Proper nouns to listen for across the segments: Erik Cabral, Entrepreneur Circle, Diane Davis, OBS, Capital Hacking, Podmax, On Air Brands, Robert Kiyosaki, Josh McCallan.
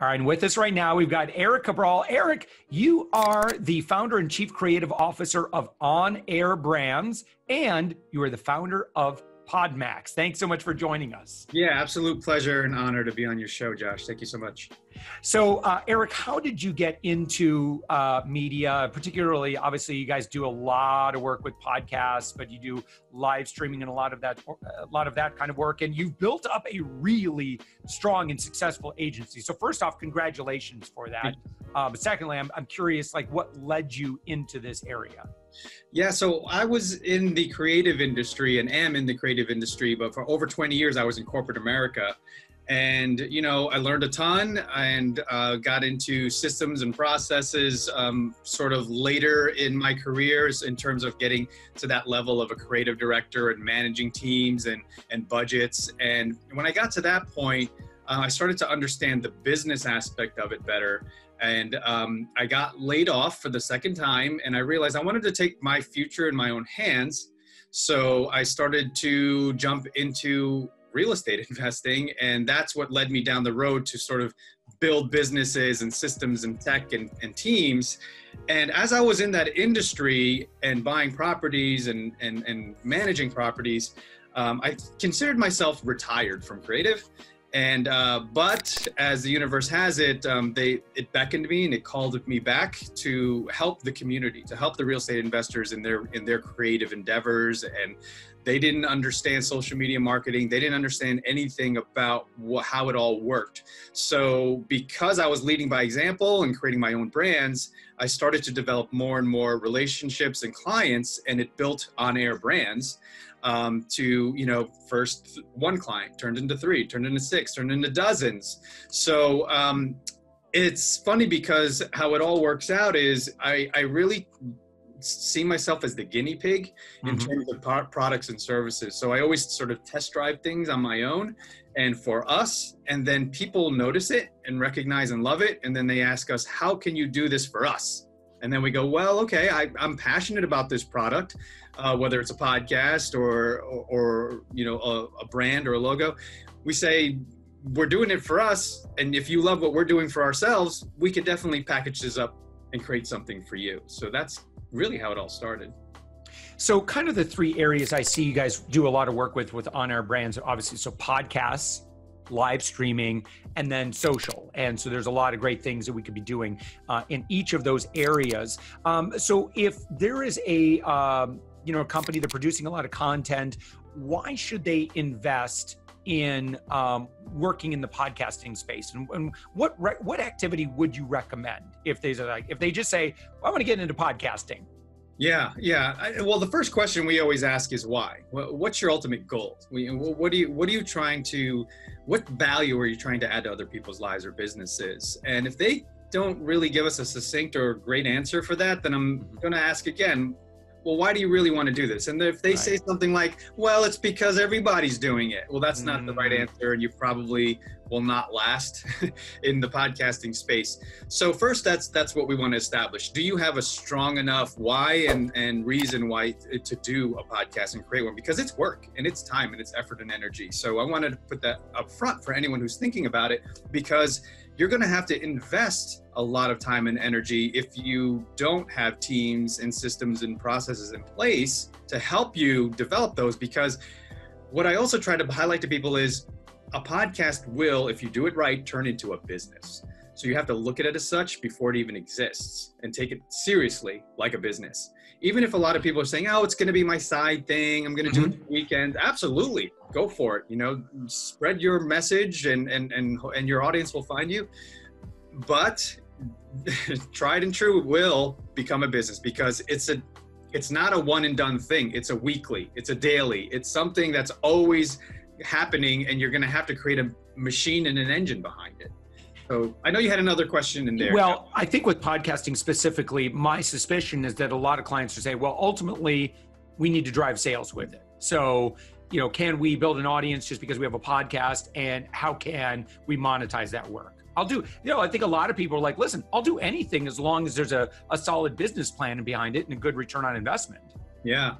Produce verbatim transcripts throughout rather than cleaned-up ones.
All right, and with us right now, we've got Erik Cabral. Erik, you are the founder and chief creative officer of On Air Brands, and you are the founder of Podmax. Thanks so much for joining us. Yeah, absolute pleasure and honor to be on your show, Josh. Thank you so much. So, uh, Erik, how did you get into uh, media? Particularly, obviously, you guys do a lot of work with podcasts, but you do live streaming and a lot of that, a lot of that kind of work. And you've built up a really strong and successful agency. So, first off, congratulations for that. Uh, but secondly, I'm, I'm curious, like, what led you into this area? Yeah, so I was in the creative industry and am in the creative industry, but for over twenty years, I was in corporate America. And, you know, I learned a ton and uh, got into systems and processes um, sort of later in my careers in terms of getting to that level of a creative director and managing teams and, and budgets. And when I got to that point, uh, I started to understand the business aspect of it better. And um, I got laid off for the second time, and I realized I wanted to take my future in my own hands. So I started to jump into real estate investing, and that's what led me down the road to sort of build businesses and systems and tech and, and teams. And as I was in that industry and buying properties and, and, and managing properties, um, I considered myself retired from creative. And, uh, but as the universe has it, um, they, it beckoned me and it called me back to help the community, to help the real estate investors in their, in their creative endeavors. And they didn't understand social media marketing. They didn't understand anything about wh- how it all worked. So because I was leading by example and creating my own brands, I started to develop more and more relationships and clients, and it built On Air Brands. Um, to, you know, first one client turned into three, turned into six, turned into dozens. So um, it's funny because how it all works out is I, I really see myself as the guinea pig in mm-hmm. terms of pro products and services. So I always sort of test drive things on my own and for us, and then people notice it and recognize and love it. And then they ask us, how can you do this for us? And then we go, well, okay, I, I'm passionate about this product, uh, whether it's a podcast or, or, or you know, a, a brand or a logo. We say, we're doing it for us. And if you love what we're doing for ourselves, we could definitely package this up and create something for you. So that's really how it all started. So kind of the three areas I see you guys do a lot of work with, with On Air Brands, obviously, so podcasts, live streaming, and then social. And so there's a lot of great things that we could be doing uh, in each of those areas. Um, so if there is a, um, you know, a company that's producing a lot of content, why should they invest in um, working in the podcasting space? And, and what, what activity would you recommend if they, like, if they just say, well, I want to get into podcasting? Yeah, yeah. I, well, the first question we always ask is why. What's your ultimate goal? What do you, what are you trying to, what value are you trying to add to other people's lives or businesses? And if they don't really give us a succinct or great answer for that, then I'm going to ask again, well, why do you really want to do this? And if they right. say something like, well, it's because everybody's doing it. Well, that's not mm. the right answer. And you probably will not last in the podcasting space. So first, that's that's what we want to establish. Do you have a strong enough why and, and reason why to do a podcast and create one? Because it's work and it's time and it's effort and energy. So I wanted to put that up front for anyone who's thinking about it, because you're going to have to invest a lot of time and energy if you don't have teams and systems and processes in place to help you develop those. Because what I also try to highlight to people is a podcast will, if you do it right, turn into a business. So you have to look at it as such before it even exists and take it seriously like a business. Even if a lot of people are saying, oh, it's going to be my side thing, I'm going to mm-hmm. do it weekend. Absolutely. Go for it. You know, spread your message and, and, and, and your audience will find you. But tried and true will become a business, because it's a, it's not a one and done thing. It's a weekly, it's a daily, it's something that's always happening, and you're going to have to create a machine and an engine behind it. So I know you had another question in there. Well, I think with podcasting specifically, my suspicion is that a lot of clients are saying, well, ultimately we need to drive sales with it. So, you know, can we build an audience just because we have a podcast, and how can we monetize that work? I'll do, you know, I think a lot of people are like, listen, I'll do anything as long as there's a, a solid business plan behind it and a good return on investment. Yeah.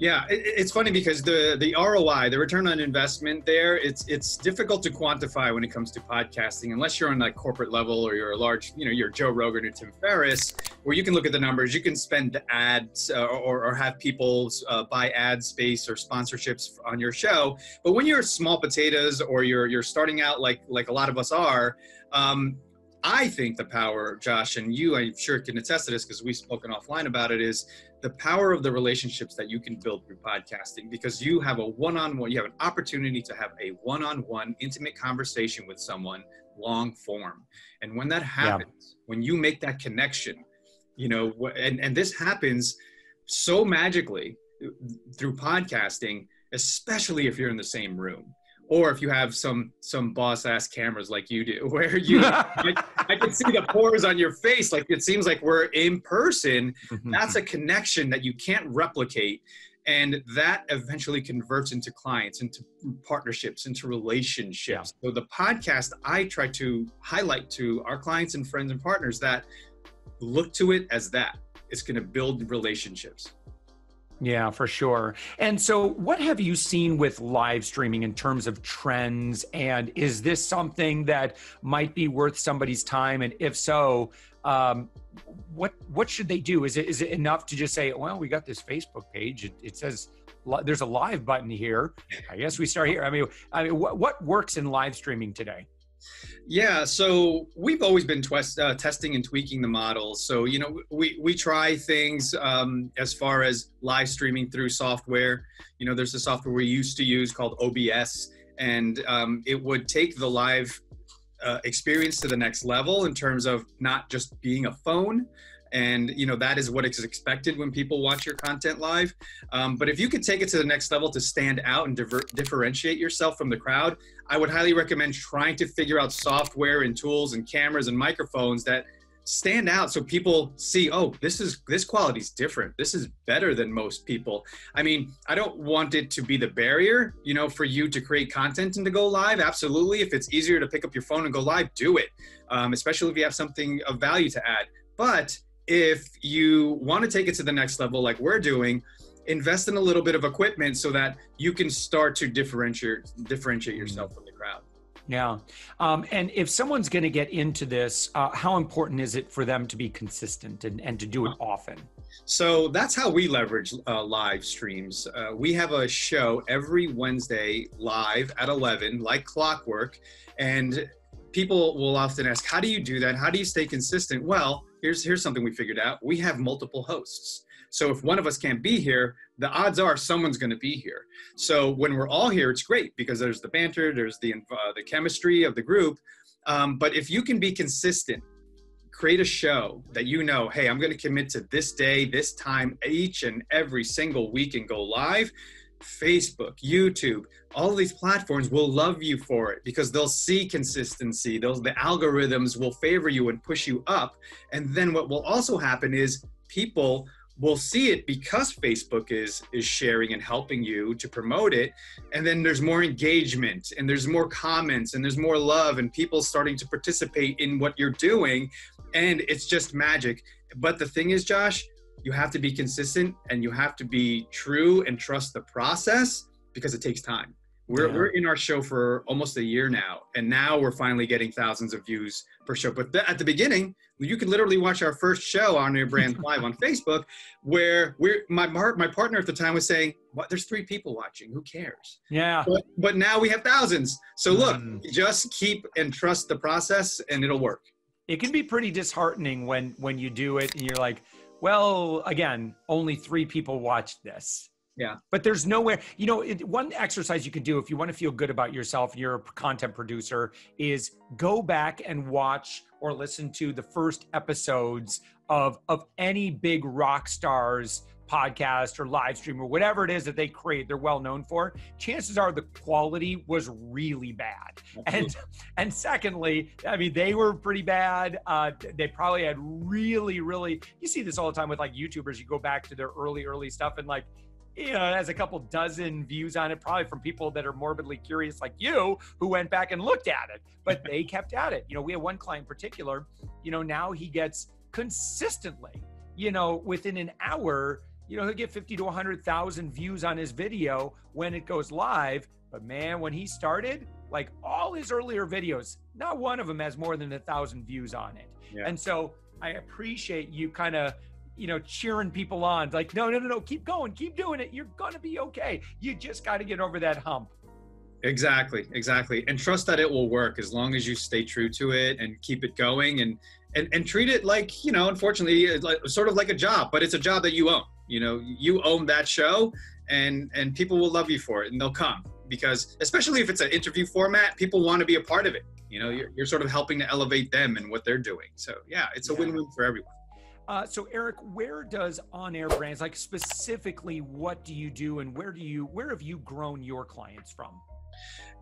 Yeah, it, it's funny because the the R O I, the return on investment there, it's it's difficult to quantify when it comes to podcasting, unless you're on like corporate level or you're a large, you know, you're Joe Rogan or Tim Ferriss, where you can look at the numbers, you can spend ads uh, or, or have people uh, buy ad space or sponsorships on your show. But when you're small potatoes or you're you're starting out like like a lot of us are, um, I think the power, Josh, and you, I'm sure can attest to this because we've spoken offline about it, is the power of the relationships that you can build through podcasting, because you have a one-on-one, you have an opportunity to have a one-on-one intimate conversation with someone long form. And when that happens, yeah. when you make that connection, you know, and, and this happens so magically through podcasting, especially if you're in the same room. Or if you have some some boss ass cameras like you do, where you, I, I can see the pores on your face. Like it seems like we're in person. Mm-hmm. That's a connection that you can't replicate. And that eventually converts into clients, into partnerships, into relationships. Yeah. So the podcast, I try to highlight to our clients and friends and partners that look to it as that. It's gonna build relationships. Yeah, for sure. And so what have you seen with live streaming in terms of trends? And is this something that might be worth somebody's time? And if so, um, what what should they do? Is it is it enough to just say, well, we got this Facebook page. It, it says there's a live button here. I guess we start here. I mean, I mean, what, what works in live streaming today? Yeah, so we've always been twist, uh, testing and tweaking the model. So, you know, we, we try things um, as far as live streaming through software. You know, there's a software we used to use called O B S, and um, it would take the live uh, experience to the next level in terms of not just being a phone. And, you know, that is what is expected when people watch your content live. Um, but if you could take it to the next level to stand out and diver differentiate yourself from the crowd, I would highly recommend trying to figure out software and tools and cameras and microphones that stand out so people see, oh, this is this quality's different. This is better than most people. I mean, I don't want it to be the barrier, you know, for you to create content and to go live. Absolutely. If it's easier to pick up your phone and go live, do it, um, especially if you have something of value to add. But if you want to take it to the next level, like we're doing, invest in a little bit of equipment so that you can start to differentiate differentiate yourself from the crowd. Yeah. Um, and if someone's going to get into this, uh, how important is it for them to be consistent and, and to do it often? So that's how we leverage uh, live streams. Uh, we have a show every Wednesday live at eleven, like clockwork. And people will often ask, how do you do that? How do you stay consistent? Well, Here's, here's something we figured out. We have multiple hosts. So if one of us can't be here, the odds are someone's going to be here. So when we're all here, it's great because there's the banter, there's the, uh, the chemistry of the group. Um, but if you can be consistent, create a show that you know, hey, I'm going to commit to this day, this time, each and every single week and go live. Facebook, YouTube, all of these platforms will love you for it because they'll see consistency. Those, the algorithms will favor you and push you up. And then what will also happen is people will see it because Facebook is, is sharing and helping you to promote it. And then there's more engagement and there's more comments and there's more love and people starting to participate in what you're doing. And it's just magic. But the thing is, Josh, you have to be consistent and you have to be true and trust the process because it takes time. We're, yeah. we're in our show for almost a year now, and now we're finally getting thousands of views per show. But th at the beginning, you could literally watch our first show on your brand live on Facebook, where we're, my, my partner at the time was saying, "What? There's three people watching, who cares?" Yeah. But, but now we have thousands. So look, mm. just keep and trust the process and it'll work. It can be pretty disheartening when, when you do it and you're like, well, again, only three people watched this. Yeah. But there's nowhere, you know, it, one exercise you can do if you want to feel good about yourself, you're a content producer, is go back and watch or listen to the first episodes of, of any big rock stars podcast or live stream or whatever it is that they create, they're well known for, chances are the quality was really bad. And, and secondly, I mean, they were pretty bad. Uh, they probably had really, really, you see this all the time with like YouTubers, you go back to their early, early stuff and like, you know, it has a couple dozen views on it, probably from people that are morbidly curious like you, who went back and looked at it, but they kept at it. You know, we had one client in particular, you know, now he gets consistently, you know, within an hour, you know, he'll get fifty to one hundred thousand views on his video when it goes live. But man, when he started, like all his earlier videos, not one of them has more than a thousand views on it. Yeah. And so I appreciate you kind of, you know, cheering people on, like, no, no, no, no, keep going, keep doing it. You're going to be okay. You just got to get over that hump. Exactly. Exactly. And trust that it will work as long as you stay true to it and keep it going and, and, and treat it like, you know, unfortunately, like, sort of like a job, but it's a job that you own, you know, you own that show and, and people will love you for it and they'll come because especially if it's an interview format, people want to be a part of it. You know, you're, you're sort of helping to elevate them and what they're doing. So yeah, it's a win-win for everyone. Uh, so Erik, where does On Air Brands, like specifically, what do you do and where do you, where have you grown your clients from?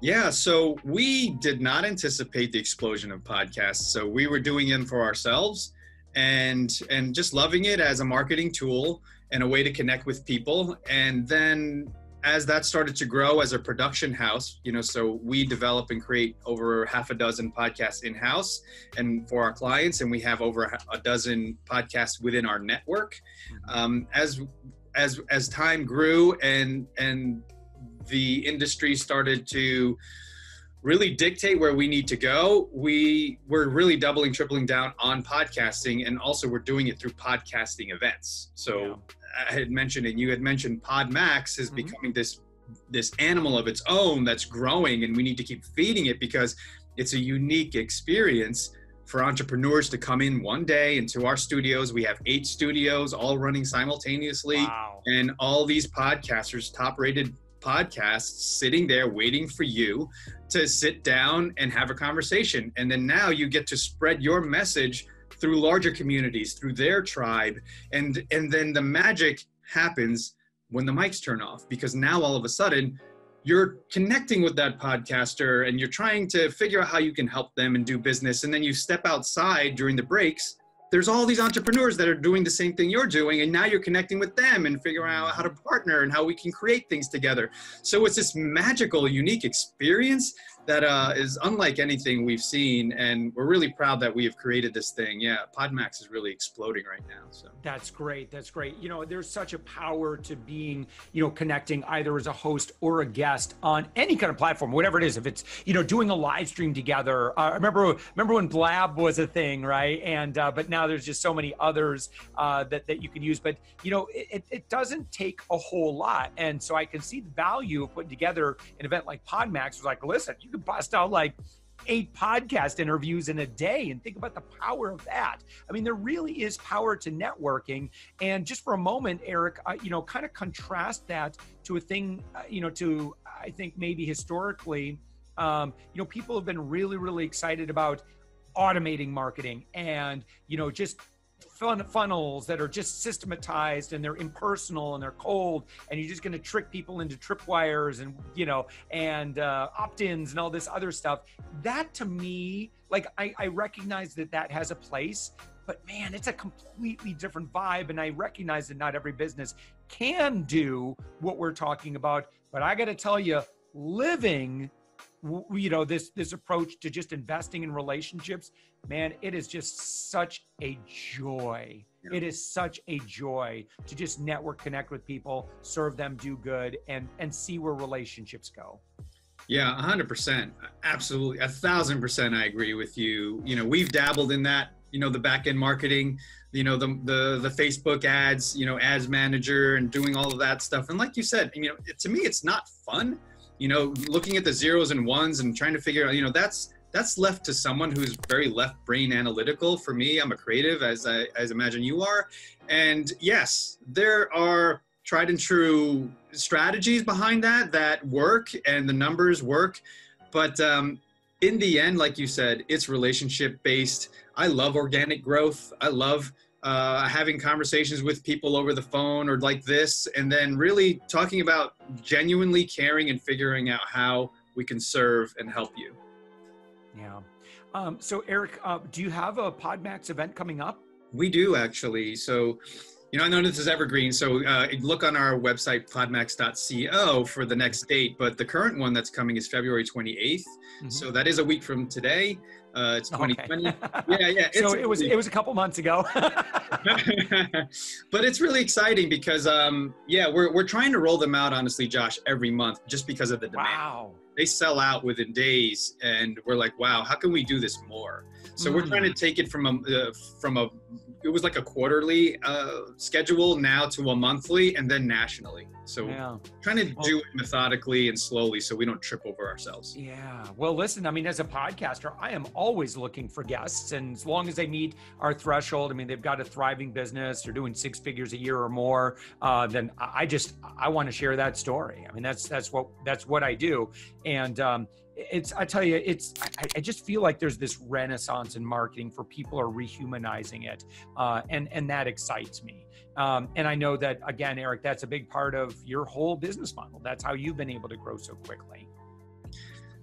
Yeah, so we did not anticipate the explosion of podcasts. So we were doing them for ourselves and, and just loving it as a marketing tool and a way to connect with people. And then as that started to grow as a production house, you know, so we develop and create over half a dozen podcasts in-house and for our clients, and we have over a dozen podcasts within our network. Um, as as as time grew and and the industry started to really dictate where we need to go, we we're really doubling, tripling down on podcasting, and also we're doing it through podcasting events. So. Yeah. I had mentioned, and you had mentioned, Podmax is mm-hmm. becoming this this animal of its own that's growing, and we need to keep feeding it because it's a unique experience for entrepreneurs to come in one day into our studios. We have eight studios all running simultaneously. Wow. And all these podcasters, top rated podcasts, sitting there waiting for you to sit down and have a conversation. And then now you get to spread your message through larger communities, through their tribe. And, and then the magic happens when the mics turn off, because now all of a sudden you're connecting with that podcaster and you're trying to figure out how you can help them and do business. And then you step outside during the breaks. There's all these entrepreneurs that are doing the same thing you're doing. And now you're connecting with them and figuring out how to partner and how we can create things together. So it's this magical, unique experience that uh, is unlike anything we've seen. And we're really proud that we have created this thing. Yeah, Podmax is really exploding right now. So that's great. That's great. You know, there's such a power to being, you know, connecting either as a host or a guest on any kind of platform, whatever it is. If it's, you know, doing a live stream together. Uh, I remember, remember when Blab was a thing, right? And, uh, but now Now there's just so many others uh, that, that you can use, but you know, it, it doesn't take a whole lot. And so I can see the value of putting together an event like Podmax was like, listen, you can bust out like eight podcast interviews in a day and think about the power of that. I mean, there really is power to networking. And just for a moment, Erik, uh, you know, kind of contrast that to a thing, uh, you know, to, I think maybe historically, um, you know, people have been really, really excited about automating marketing and, you know, just fun funnels that are just systematized and they're impersonal and they're cold and you're just going to trick people into tripwires and, you know, and uh, opt-ins and all this other stuff. That to me, like I, I recognize that that has a place, but man, it's a completely different vibe. And I recognize that not every business can do what we're talking about, but I got to tell you, living you know, this, this approach to just investing in relationships, man, it is just such a joy. Yeah. It is such a joy to just network, connect with people, serve them, do good, and, and see where relationships go. Yeah, a hundred percent. Absolutely. A thousand percent. I agree with you. You know, we've dabbled in that, you know, the back end marketing, you know, the, the, the Facebook ads, you know, ads manager and doing all of that stuff. And like you said, you know, it, to me, it's not fun. You know, looking at the zeros and ones and trying to figure out, you know, that's that's left to someone who's very left brain analytical. For me, I'm a creative, as I as imagine you are. And yes, there are tried and true strategies behind that that work and the numbers work. But um, in the end, like you said, it's relationship based. I love organic growth. I love Uh, having conversations with people over the phone or like this, and then really talking about genuinely caring and figuring out how we can serve and help you. Yeah. Um, so Erik, uh, do you have a Podmax event coming up? We do actually. So You know, I know this is evergreen, so uh, look on our website, podmax dot co, for the next date. But the current one that's coming is February twenty-eighth. Mm-hmm. So that is a week from today. Uh, it's twenty twenty. Okay. Yeah, yeah. It's, so it was, it was a couple months ago. But it's really exciting because, um, yeah, we're, we're trying to roll them out, honestly, Josh, every month just because of the demand. Wow. They sell out within days, and we're like, wow, how can we do this more? So mm. we're trying to take it from a, uh, from a, it was like a quarterly uh, schedule now to a monthly and then nationally. So yeah. trying to well, do it methodically and slowly so we don't trip over ourselves. Yeah. Well, listen, I mean, as a podcaster, I am always looking for guests, and as long as they meet our threshold, I mean, they've got a thriving business, they're doing six figures a year or more, uh, then I just, I want to share that story. I mean, that's, that's what, that's what I do. And, um, It's, I tell you, it's, I, I just feel like there's this renaissance in marketing for people are rehumanizing it. Uh, and, and that excites me. Um, and I know that, again, Erik, that's a big part of your whole business model. That's how you've been able to grow so quickly.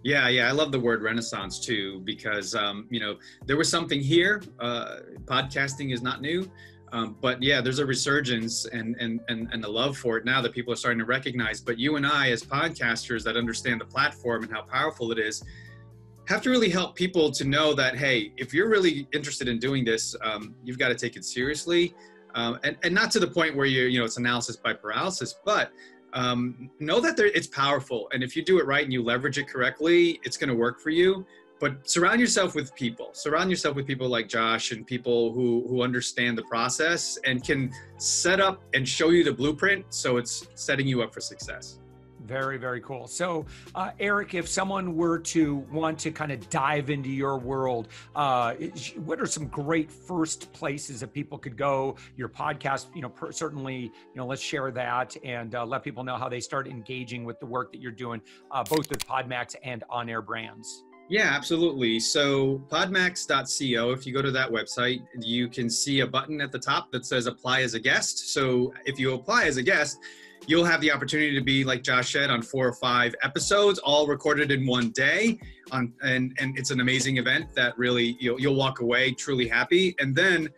Yeah, yeah, I love the word renaissance too, because, um, you know, there was something here. Uh, podcasting is not new. Um, but yeah, there's a resurgence and, and, and, and a love for it now that people are starting to recognize. But you and I, as podcasters that understand the platform and how powerful it is, have to really help people to know that, hey, if you're really interested in doing this, um, you've got to take it seriously. Um, and, and not to the point where you're, you know, it's analysis by paralysis, but um, know that there, it's powerful. And if you do it right and you leverage it correctly, it's going to work for you. But surround yourself with people. Surround yourself with people like Josh and people who, who understand the process and can set up and show you the blueprint, so it's setting you up for success. Very, very cool. So, uh, Erik, if someone were to want to kind of dive into your world, uh, what are some great first places that people could go? Your podcast, you know, per, certainly, you know, let's share that and uh, let people know how they start engaging with the work that you're doing, uh, both with Podmax and On Air Brands. Yeah, absolutely. So podmax dot co, if you go to that website, you can see a button at the top that says apply as a guest. So if you apply as a guest, you'll have the opportunity to be, like Josh said, on four or five episodes, all recorded in one day. On, and, and it's an amazing event that really, you'll, you'll walk away truly happy. And then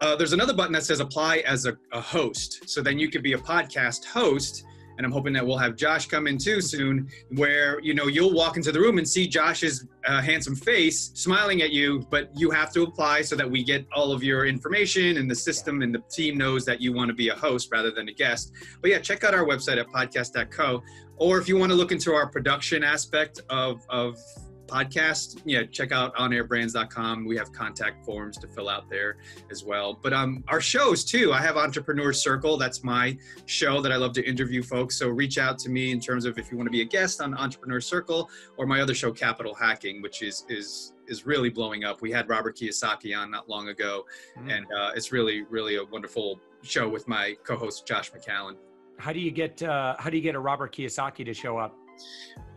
uh, there's another button that says apply as a, a host. So then you could be a podcast host. And I'm hoping that we'll have Josh come in too soon, where, you know, you'll walk into the room and see Josh's uh, handsome face smiling at you, but you have to apply so that we get all of your information and the system and the team knows that you want to be a host rather than a guest. But yeah, check out our website at podcast dot co. Or if you want to look into our production aspect of, of podcast, yeah, check out on air brands dot com. We have contact forms to fill out there as well. But um, our shows too, I have Entrepreneur Circle. That's my show that I love to interview folks. So reach out to me in terms of if you want to be a guest on Entrepreneur Circle, or my other show, Capital Hacking, which is, is, is really blowing up. We had Robert Kiyosaki on not long ago. Mm-hmm. And uh, it's really, really a wonderful show with my co-host, Josh McCallan. How do you get, uh, how do you get a Robert Kiyosaki to show up?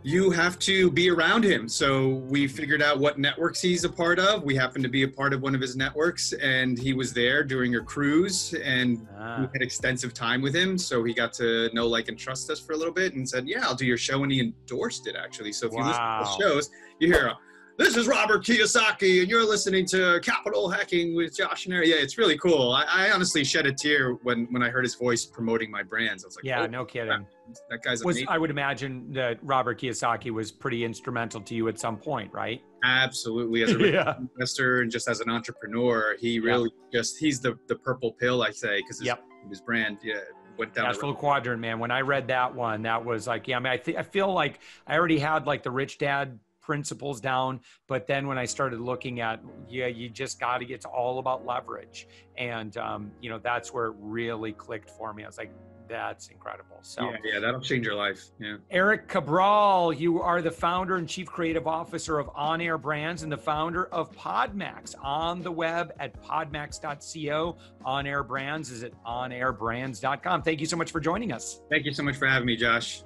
You have to be around him. So we figured out what networks he's a part of. We happened to be a part of one of his networks, and he was there during a cruise, and ah. we had extensive time with him. So he got to know, like, and trust us for a little bit and said, yeah, I'll do your show. And he endorsed it, actually. So if wow. you listen to the shows, you hear, this is Robert Kiyosaki, and you're listening to Capital Hacking with Josh and Erik. Yeah, it's really cool. I, I honestly shed a tear when, when I heard his voice promoting my brands. I was like, yeah, oh, no kidding. Crap. That guy's was, I would imagine that Robert Kiyosaki was pretty instrumental to you at some point, right? Absolutely. As a yeah. investor and just as an entrepreneur, he really yeah. just, he's the, the purple pill, I say, because his, yep. his brand, yeah. went down National Quadrant, man. When I read that one, that was like, yeah, I mean, I, th I feel like I already had like the rich dad principles down, but then when I started looking at, yeah, you just got to get to all about leverage. And, um, you know, that's where it really clicked for me. I was like, that's incredible. So yeah, yeah, that'll change your life. Yeah. Erik Cabral, you are the founder and chief creative officer of On Air Brands and the founder of Podmax, on the web at podmax dot co. On Air Brands is at on air brands dot com. Thank you so much for joining us. Thank you so much for having me, Josh.